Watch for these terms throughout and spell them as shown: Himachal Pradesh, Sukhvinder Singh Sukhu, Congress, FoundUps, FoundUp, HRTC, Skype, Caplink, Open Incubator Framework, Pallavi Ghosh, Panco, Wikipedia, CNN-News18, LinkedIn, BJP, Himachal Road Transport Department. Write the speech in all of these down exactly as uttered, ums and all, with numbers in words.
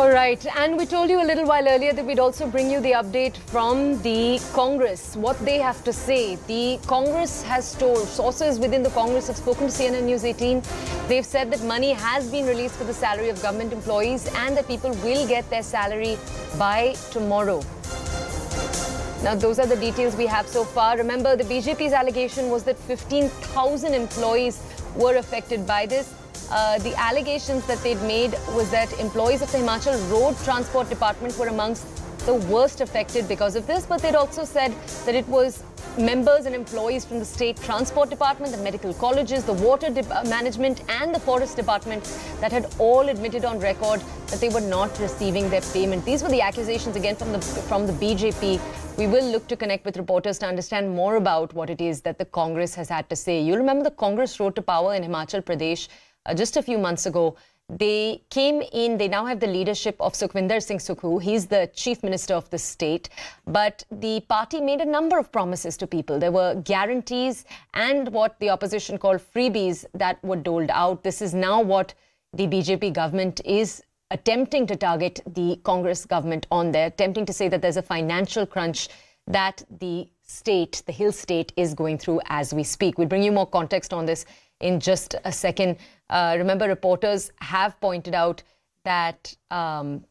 All right, and we told you a little while earlier that we'd also bring you the update from the Congress, what they have to say. The Congress has told, sources within the Congress have spoken to C N N News eighteen. They've said that money has been released for the salary of government employees and that people will get their salary by tomorrow. Now, those are the details we have so far. Remember, the B J P's allegation was that fifteen thousand employees were affected by this. Uh, the allegations that they'd made was that employees of the Himachal Road Transport Department were amongst the worst affected because of this, but they'd also said that it was members and employees from the State Transport Department, the medical colleges, the water management and the forest department that had all admitted on record that they were not receiving their payment. These were the accusations again from the, from the B J P. We will look to connect with reporters to understand more about what it is that the Congress has had to say. You'll remember the Congress Road to Power in Himachal Pradesh. Uh, just a few months ago, they came in, they now have the leadership of Sukhvinder Singh Sukhu. He's the chief minister of the state. But the party made a number of promises to people. There were guarantees and what the opposition called freebies that were doled out. This is now what the B J P government is attempting to target the Congress government on. They're attempting to say that there's a financial crunch that the state, the Hill state, is going through as we speak. We'll bring you more context on this in just a second. Uh, remember, reporters have pointed out that um,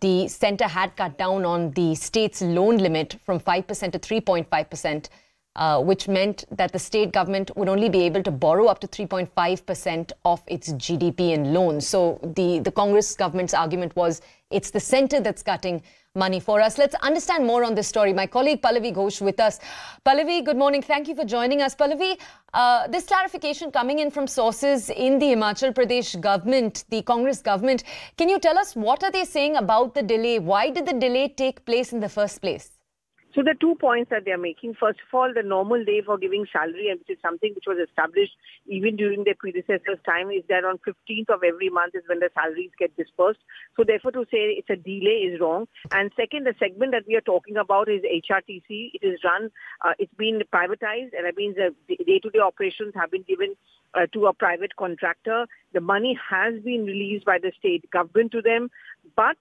the centre had cut down on the state's loan limit from five percent to three point five percent, uh, which meant that the state government would only be able to borrow up to three point five percent of its G D P in loans. So the, the Congress government's argument was it's the centre that's cutting money for us. Let's understand more on this story. My colleague Pallavi Ghosh with us. Pallavi, good morning. Thank you for joining us. Pallavi, uh, this clarification coming in from sources in the Himachal Pradesh government, the Congress government, can you tell us what are they saying about the delay? Why did the delay take place in the first place? So there are two points that they are making. First of all, the normal day for giving salary, which is something which was established even during their predecessors' time, is that on fifteenth of every month is when the salaries get dispersed. So therefore, to say it's a delay is wrong. And second, the segment that we are talking about is H R T C. It is run, uh, it's been privatized, and that means the day-to-day operations have been given uh, to a private contractor. The money has been released by the state government to them, but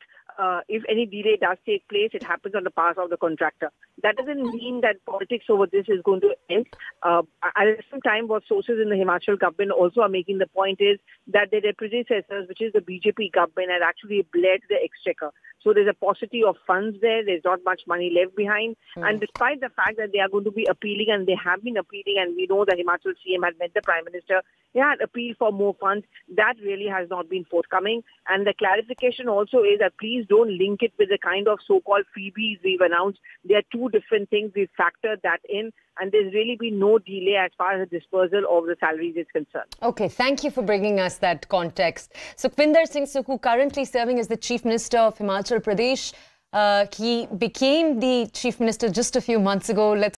Uh, if any delay does take place, it happens on the part of the contractor. That doesn't mean that politics over this is going to end. Uh, at some time, what sources in the Himachal government also are making the point is that their predecessors, which is the B J P government, had actually bled the exchequer. So there's a paucity of funds there. There's not much money left behind. Mm. And despite the fact that they are going to be appealing, and they have been appealing, and we know the Himachal C M had met the Prime Minister, they had appealed for more funds. That really has not been forthcoming. And the clarification also is that please don't link it with the kind of so-called freebies we've announced. There are two different things. We've factored that in, and there's really been no delay as far as the dispersal of the salaries is concerned. Okay, thank you for bringing us that context. Sukhvinder Singh Sukhu, currently serving as the Chief Minister of Himachal Pradesh. Uh, he became the Chief Minister just a few months ago. Let's